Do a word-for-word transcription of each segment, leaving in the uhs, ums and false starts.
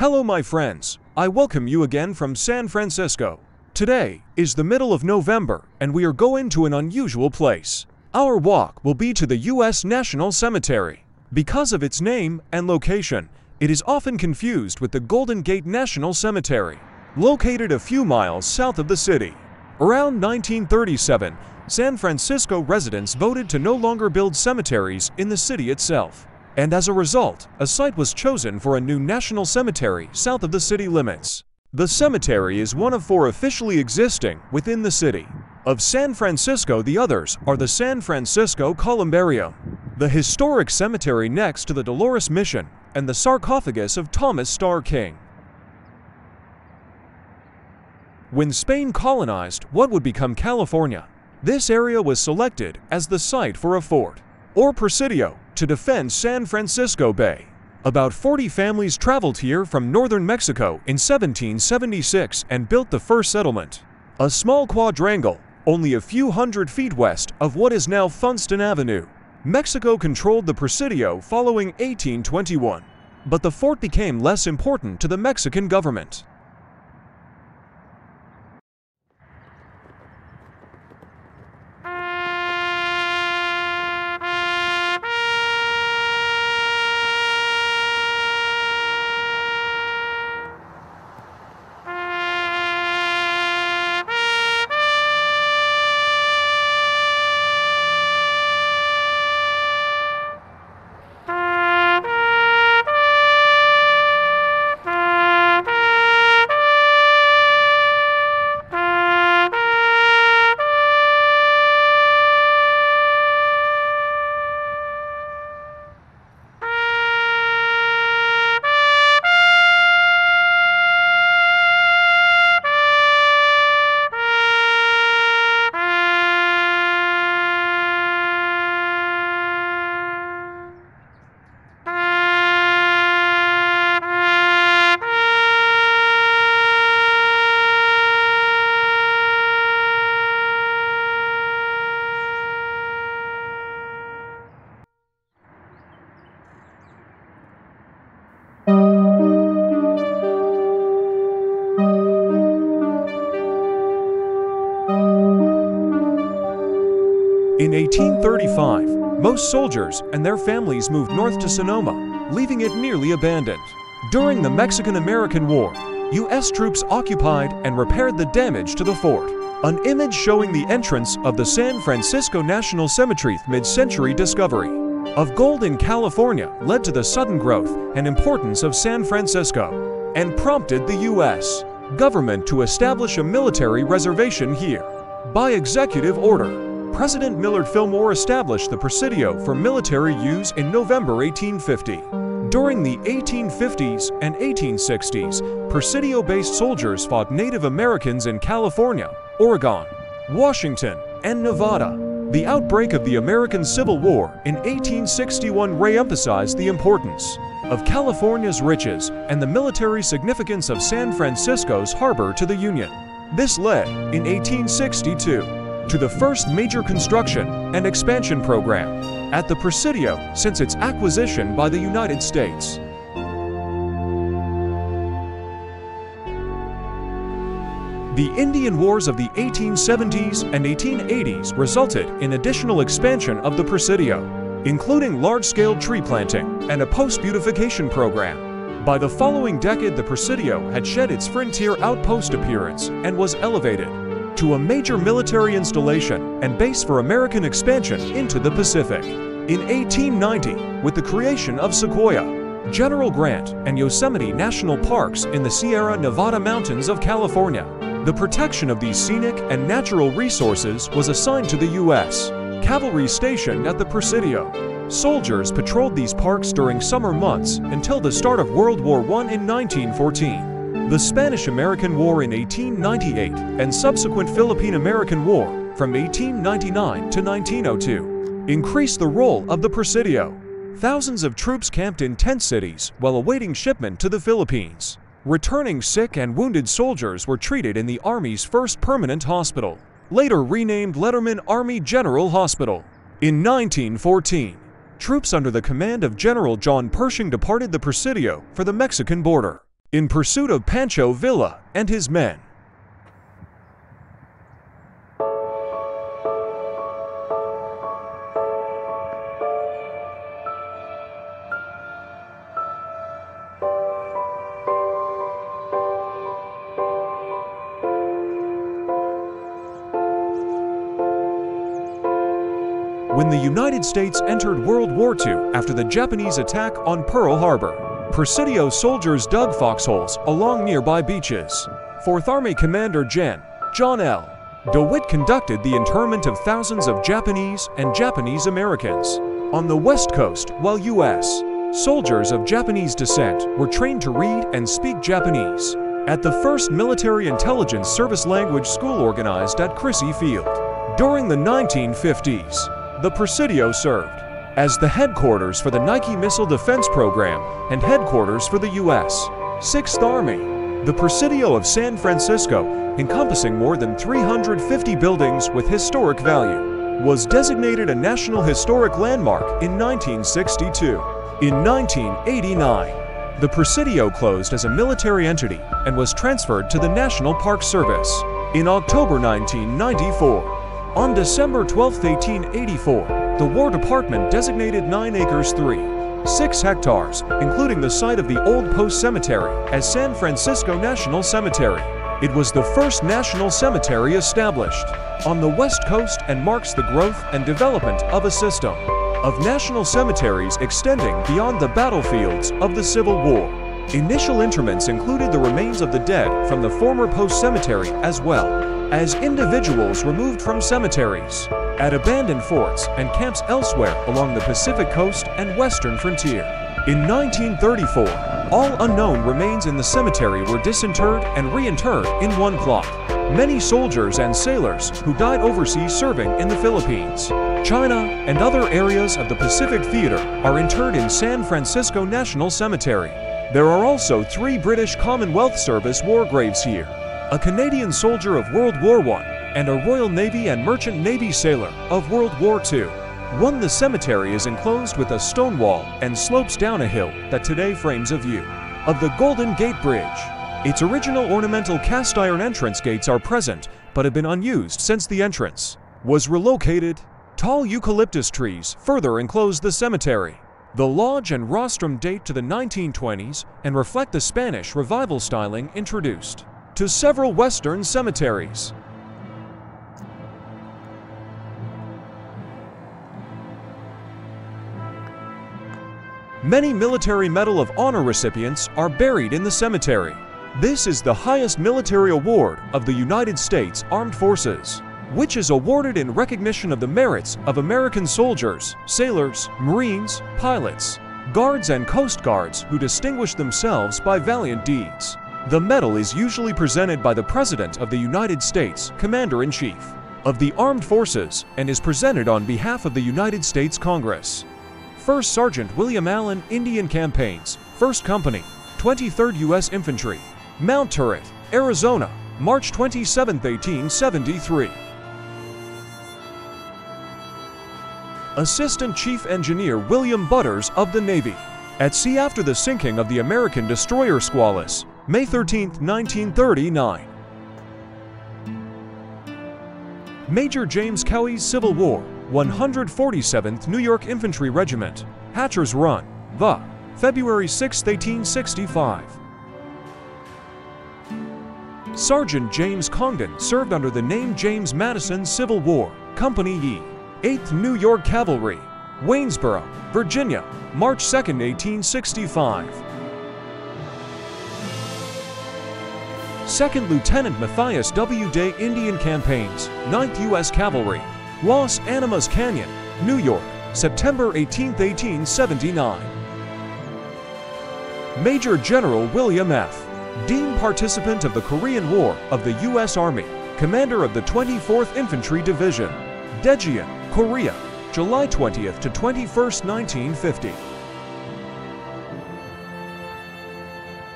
Hello my friends, I welcome you again from San Francisco. Today is the middle of November and we are going to an unusual place. Our walk will be to the U S National Cemetery. Because of its name and location, it is often confused with the Golden Gate National Cemetery, located a few miles south of the city. Around nineteen thirty-seven, San Francisco residents voted to no longer build cemeteries in the city itself. And as a result, a site was chosen for a new national cemetery south of the city limits. The cemetery is one of four officially existing within the city. Of San Francisco, the others are the San Francisco Columbarium, the historic cemetery next to the Dolores Mission, and the sarcophagus of Thomas Starr King. When Spain colonized what would become California, this area was selected as the site for a fort, or presidio, to defend San Francisco Bay. About forty families traveled here from northern Mexico in seventeen seventy-six and built the first settlement, a small quadrangle only a few hundred feet west of what is now Funston Avenue. Mexico controlled the Presidio following eighteen twenty-one, but the fort became less important to the Mexican government. In eighteen thirty-five, most soldiers and their families moved north to Sonoma, leaving it nearly abandoned. During the Mexican-American War, U S troops occupied and repaired the damage to the fort. An image showing the entrance of the San Francisco National Cemetery's mid-century discovery of gold in California led to the sudden growth and importance of San Francisco and prompted the U S government to establish a military reservation here. By executive order, President Millard Fillmore established the Presidio for military use in November eighteen fifty. During the eighteen fifties and eighteen sixties, Presidio-based soldiers fought Native Americans in California, Oregon, Washington, and Nevada. The outbreak of the American Civil War in eighteen sixty-one re-emphasized the importance of California's riches and the military significance of San Francisco's harbor to the Union. This led, in eighteen sixty-two, to the first major construction and expansion program at the Presidio since its acquisition by the United States. The Indian Wars of the eighteen seventies and eighteen eighties resulted in additional expansion of the Presidio, including large-scale tree planting and a post-beautification program. By the following decade, the Presidio had shed its frontier outpost appearance and was elevated to a major military installation and base for American expansion into the Pacific. In eighteen ninety, with the creation of Sequoia, General Grant, and Yosemite National Parks in the Sierra Nevada mountains of California, the protection of these scenic and natural resources was assigned to the U S cavalry stationed at the Presidio. Soldiers patrolled these parks during summer months until the start of World War One in nineteen fourteen. The Spanish-American War in eighteen ninety-eight and subsequent Philippine-American War from eighteen ninety-nine to nineteen oh two increased the role of the Presidio. Thousands of troops camped in tent cities while awaiting shipment to the Philippines. Returning sick and wounded soldiers were treated in the Army's first permanent hospital, later renamed Letterman Army General Hospital. In nineteen fourteen, troops under the command of General John Pershing departed the Presidio for the Mexican border. in pursuit of Pancho Villa and his men. When the United States entered World War Two after the Japanese attack on Pearl Harbor, Presidio soldiers dug foxholes along nearby beaches. Fourth Army Commander Gen. John L. DeWitt conducted the interment of thousands of Japanese and Japanese Americans. On the West Coast, while U S soldiers of Japanese descent were trained to read and speak Japanese at the first Military Intelligence Service Language School organized at Crissy Field. During the nineteen fifties, the Presidio served as the headquarters for the Nike Missile Defense Program and headquarters for the U S Sixth Army. The Presidio of San Francisco, encompassing more than three hundred fifty buildings with historic value, was designated a National Historic Landmark in nineteen sixty-two. In nineteen eighty-nine, the Presidio closed as a military entity and was transferred to the National Park Service in October nineteen ninety-four. On December twelfth, eighteen eighty-four, the War Department designated nine acres three, six hectares, including the site of the Old Post Cemetery, as San Francisco National Cemetery. It was the first national cemetery established on the West Coast and marks the growth and development of a system of national cemeteries extending beyond the battlefields of the Civil War. Initial interments included the remains of the dead from the former Post Cemetery as well as individuals removed from cemeteries at abandoned forts and camps elsewhere along the Pacific coast and western frontier. In nineteen thirty-four, all unknown remains in the cemetery were disinterred and reinterred in one plot. Many soldiers and sailors who died overseas serving in the Philippines, China, and other areas of the Pacific theater are interred in San Francisco National Cemetery. There are also three British Commonwealth Service war graves here: a Canadian soldier of World War One and a Royal Navy and Merchant Navy sailor of World War Two. One, the cemetery is enclosed with a stone wall and slopes down a hill that today frames a view of the Golden Gate Bridge. Its original ornamental cast iron entrance gates are present but have been unused since the entrance was relocated. Tall eucalyptus trees further enclose the cemetery. The lodge and rostrum date to the nineteen twenties and reflect the Spanish revival styling introduced to several Western cemeteries. Many Military Medal of Honor recipients are buried in the cemetery. This is the highest military award of the United States Armed Forces, which is awarded in recognition of the merits of American soldiers, sailors, Marines, pilots, guards, and Coast Guards who distinguished themselves by valiant deeds. The medal is usually presented by the President of the United States, Commander-in-Chief of the Armed Forces, and is presented on behalf of the United States Congress. First Sergeant William Allen, Indian Campaigns, First Company, twenty-third U S Infantry, Mount Turret, Arizona, March twenty-seventh, eighteen seventy-three. Assistant Chief Engineer William Butters of the Navy, at sea after the sinking of the American destroyer Squalus, May thirteenth, nineteen thirty-nine. Major James Cowie's Civil War, one hundred forty-seventh New York Infantry Regiment, Hatcher's Run, the February sixth, eighteen sixty-five. Sergeant James Congdon served under the name James Madison Civil War, Company E, eighth New York Cavalry, Waynesboro, Virginia, March second, eighteen sixty-five. Second Lieutenant Matthias W. Day, Indian Campaigns, ninth U S Cavalry, Los Animas Canyon, New York, September eighteenth, eighteen seventy-nine. Major General William F. Dean, participant of the Korean War of the U S Army, commander of the twenty-fourth Infantry Division, Daejeon, Korea, July twentieth to twenty-first, nineteen fifty.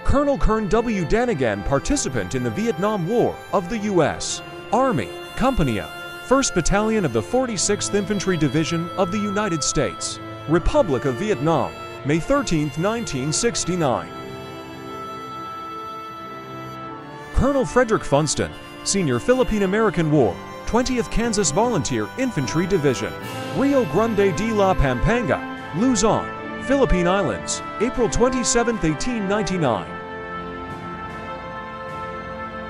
Colonel Kern W. Danigan, participant in the Vietnam War of the U S Army, Company A, first Battalion of the forty-sixth Infantry Division of the United States, Republic of Vietnam, May thirteenth, nineteen sixty-nine. Colonel Frederick Funston, Senior Philippine-American War, twentieth Kansas Volunteer Infantry Division, Rio Grande de la Pampanga, Luzon, Philippine Islands, April twenty-seventh, eighteen ninety-nine.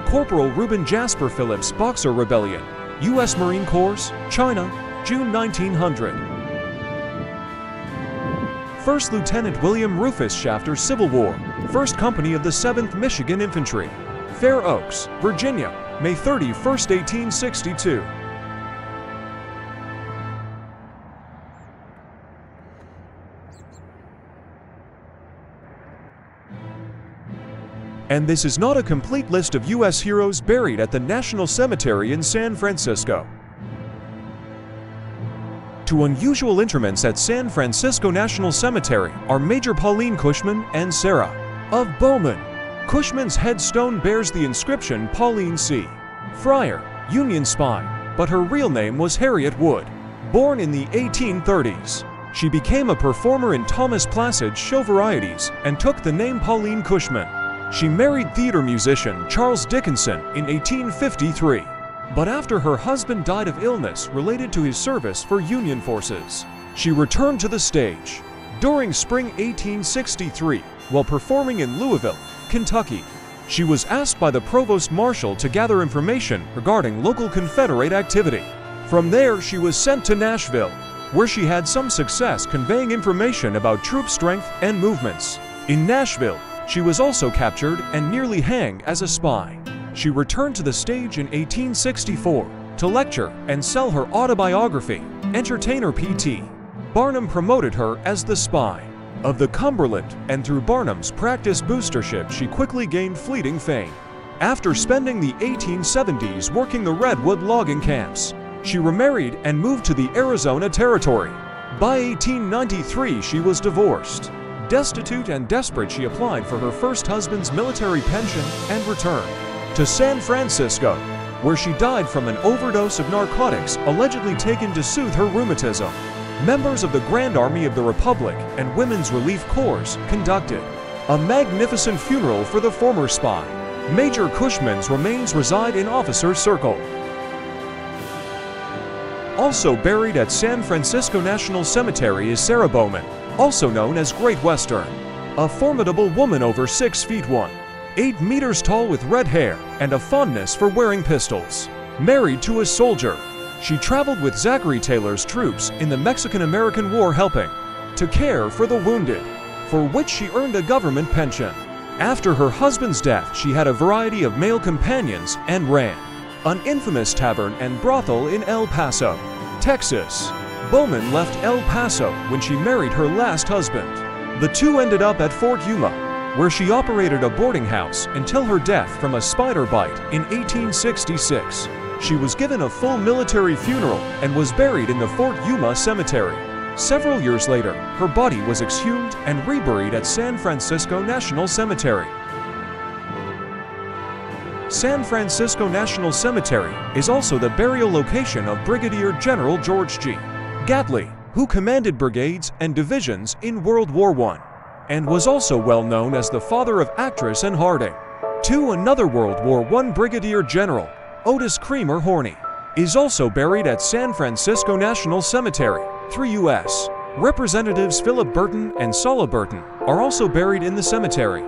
Corporal Reuben Jasper Phillips, Boxer Rebellion, U S Marine Corps, China, June nineteen hundred. First Lieutenant William Rufus Shafter, Civil War, first Company of the seventh Michigan Infantry, Fair Oaks, Virginia, May thirty-first, eighteen sixty-two. And this is not a complete list of U S heroes buried at the National Cemetery in San Francisco. To unusual interments at San Francisco National Cemetery are Major Pauline Cushman and Sarah of Bowman. Cushman's headstone bears the inscription Pauline C. Fryer, Union spy, but her real name was Harriet Wood. Born in the eighteen thirties, she became a performer in Thomas Placid's show varieties and took the name Pauline Cushman. She married theater musician Charles Dickinson in eighteen fifty-three, but after her husband died of illness related to his service for Union forces, she returned to the stage. During spring eighteen sixty-three, while performing in Louisville, Kentucky, she was asked by the Provost Marshal to gather information regarding local Confederate activity. From there, she was sent to Nashville, where she had some success conveying information about troop strength and movements. In Nashville, she was also captured and nearly hanged as a spy. She returned to the stage in eighteen sixty-four to lecture and sell her autobiography. Entertainer P T Barnum promoted her as the spy of the Cumberland, and through Barnum's practice boostership she quickly gained fleeting fame. After spending the eighteen seventies working the Redwood logging camps, she remarried and moved to the Arizona Territory. By eighteen ninety-three she was divorced. Destitute and desperate, she applied for her first husband's military pension and returned to San Francisco, where she died from an overdose of narcotics allegedly taken to soothe her rheumatism. Members of the Grand Army of the Republic and Women's Relief Corps conducted a magnificent funeral for the former spy. Major Cushman's remains reside in Officer's Circle. Also buried at San Francisco National Cemetery is Sarah Bowman, also known as Great Western, a formidable woman over six feet one, eight meters tall with red hair and a fondness for wearing pistols. Married to a soldier, she traveled with Zachary Taylor's troops in the Mexican-American War helping to care for the wounded, for which she earned a government pension. After her husband's death, she had a variety of male companions and ran an infamous tavern and brothel in El Paso, Texas. Bowman left El Paso when she married her last husband. The two ended up at Fort Yuma, where she operated a boarding house until her death from a spider bite in eighteen sixty-six. She was given a full military funeral and was buried in the Fort Yuma Cemetery. Several years later, her body was exhumed and reburied at San Francisco National Cemetery. San Francisco National Cemetery is also the burial location of Brigadier General George G. Gatley, who commanded brigades and divisions in World War One, and was also well known as the father of actress Anne Harding. To another World War One Brigadier General, Otis Creamer Horney, is also buried at San Francisco National Cemetery. Three U S Representatives Philip Burton and Sala Burton are also buried in the cemetery.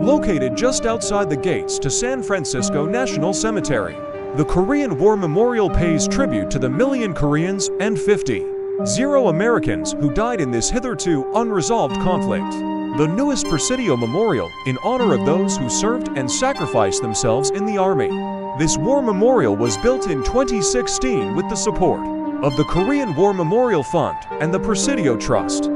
Located just outside the gates to San Francisco National Cemetery, the Korean War Memorial pays tribute to the million Koreans and fifty thousand Americans who died in this hitherto unresolved conflict. The newest Presidio Memorial in honor of those who served and sacrificed themselves in the Army. This war memorial was built in twenty sixteen with the support of the Korean War Memorial Fund and the Presidio Trust.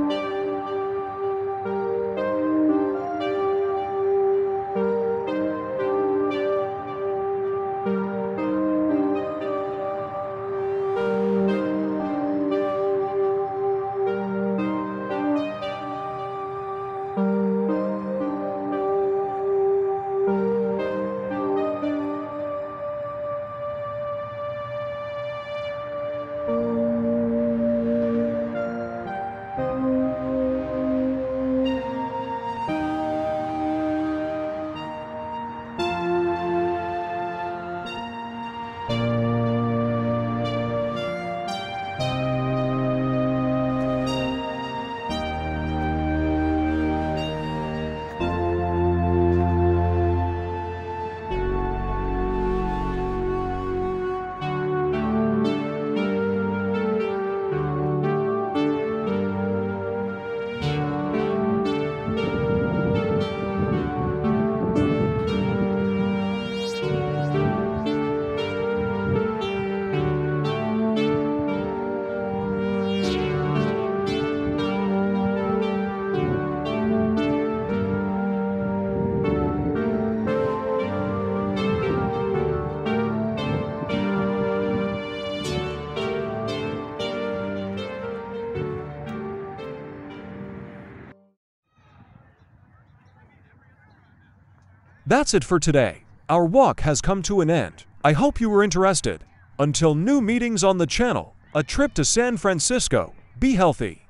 That's it for today. Our walk has come to an end. I hope you were interested. Until new meetings on the channel, a trip to San Francisco, be healthy.